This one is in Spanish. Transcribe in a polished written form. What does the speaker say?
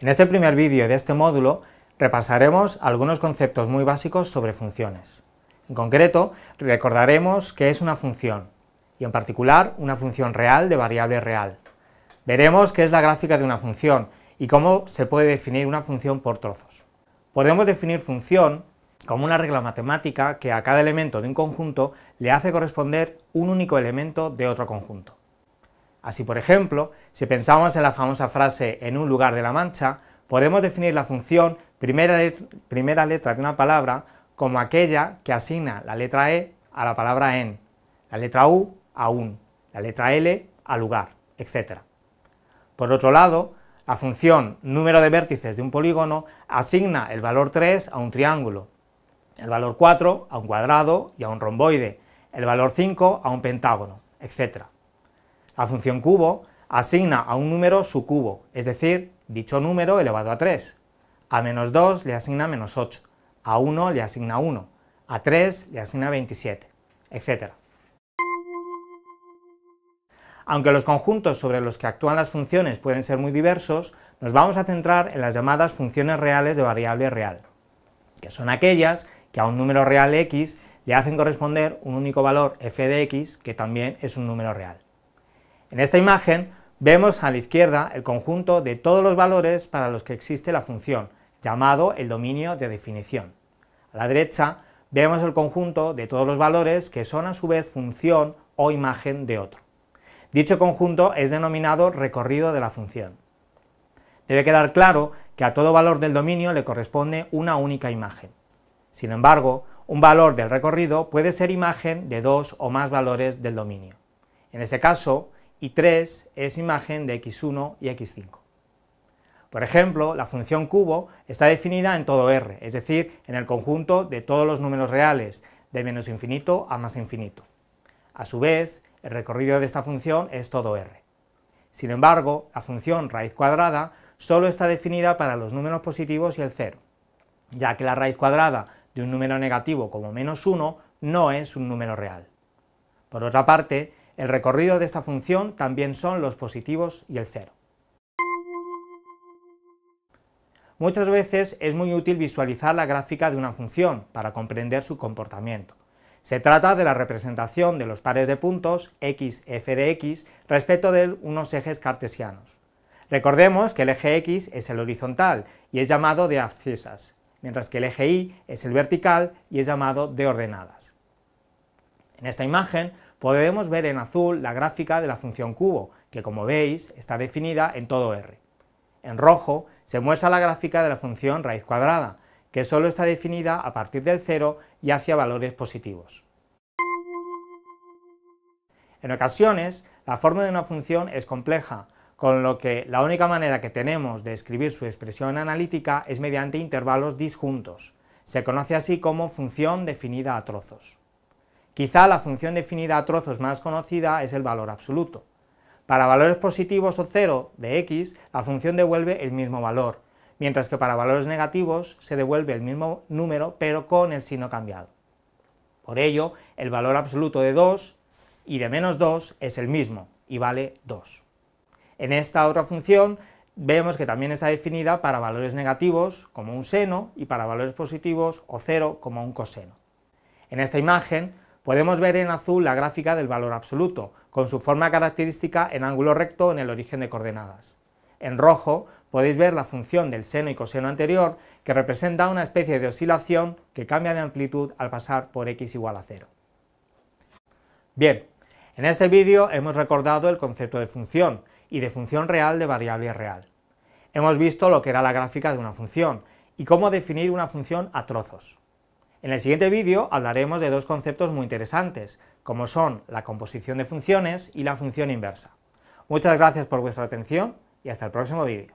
En este primer vídeo de este módulo repasaremos algunos conceptos muy básicos sobre funciones. En concreto, recordaremos qué es una función, y en particular una función real de variable real. Veremos qué es la gráfica de una función y cómo se puede definir una función por trozos. Podemos definir función como una regla matemática que a cada elemento de un conjunto le hace corresponder un único elemento de otro conjunto. Así, por ejemplo, si pensamos en la famosa frase en un lugar de la Mancha, podemos definir la función primera letra de una palabra como aquella que asigna la letra E a la palabra en, la letra U a un, la letra L a lugar, etc. Por otro lado, la función número de vértices de un polígono asigna el valor 3 a un triángulo, el valor 4 a un cuadrado y a un romboide, el valor 5 a un pentágono, etc. La función cubo asigna a un número su cubo, es decir, dicho número elevado a 3. A menos 2 le asigna menos 8, a 1 le asigna 1, a 3 le asigna 27, etc. Aunque los conjuntos sobre los que actúan las funciones pueden ser muy diversos, nos vamos a centrar en las llamadas funciones reales de variable real, que son aquellas que a un número real x le hacen corresponder un único valor f de x, que también es un número real. En esta imagen vemos a la izquierda el conjunto de todos los valores para los que existe la función, llamado el dominio de definición. A la derecha vemos el conjunto de todos los valores que son a su vez función o imagen de otro. Dicho conjunto es denominado recorrido de la función. Debe quedar claro que a todo valor del dominio le corresponde una única imagen. Sin embargo, un valor del recorrido puede ser imagen de dos o más valores del dominio. En este caso, y3 es imagen de x1 y x5. Por ejemplo, la función cubo está definida en todo R, es decir, en el conjunto de todos los números reales, de menos infinito a más infinito. A su vez, el recorrido de esta función es todo R. Sin embargo, la función raíz cuadrada solo está definida para los números positivos y el 0, ya que la raíz cuadrada de un número negativo como menos 1 no es un número real. Por otra parte, el recorrido de esta función también son los positivos y el 0. Muchas veces es muy útil visualizar la gráfica de una función para comprender su comportamiento. Se trata de la representación de los pares de puntos x, f de x respecto de unos ejes cartesianos. Recordemos que el eje x es el horizontal y es llamado de abscisas, mientras que el eje y es el vertical y es llamado de ordenadas. En esta imagen podemos ver en azul la gráfica de la función cubo, que como veis está definida en todo R. En rojo se muestra la gráfica de la función raíz cuadrada, que solo está definida a partir del 0 y hacia valores positivos. En ocasiones, la forma de una función es compleja, con lo que la única manera que tenemos de escribir su expresión analítica es mediante intervalos disjuntos. Se conoce así como función definida a trozos. Quizá la función definida a trozos más conocida es el valor absoluto. Para valores positivos o 0 de x, la función devuelve el mismo valor, mientras que para valores negativos se devuelve el mismo número pero con el signo cambiado. Por ello, el valor absoluto de 2 y de menos 2 es el mismo y vale 2. En esta otra función vemos que también está definida para valores negativos como un seno y para valores positivos o 0 como un coseno. En esta imagen podemos ver en azul la gráfica del valor absoluto, con su forma característica en ángulo recto en el origen de coordenadas. En rojo podéis ver la función del seno y coseno anterior, que representa una especie de oscilación que cambia de amplitud al pasar por x igual a 0. Bien, en este vídeo hemos recordado el concepto de función y de función real de variable real. Hemos visto lo que era la gráfica de una función y cómo definir una función a trozos. En el siguiente vídeo hablaremos de dos conceptos muy interesantes, como son la composición de funciones y la función inversa. Muchas gracias por vuestra atención y hasta el próximo vídeo.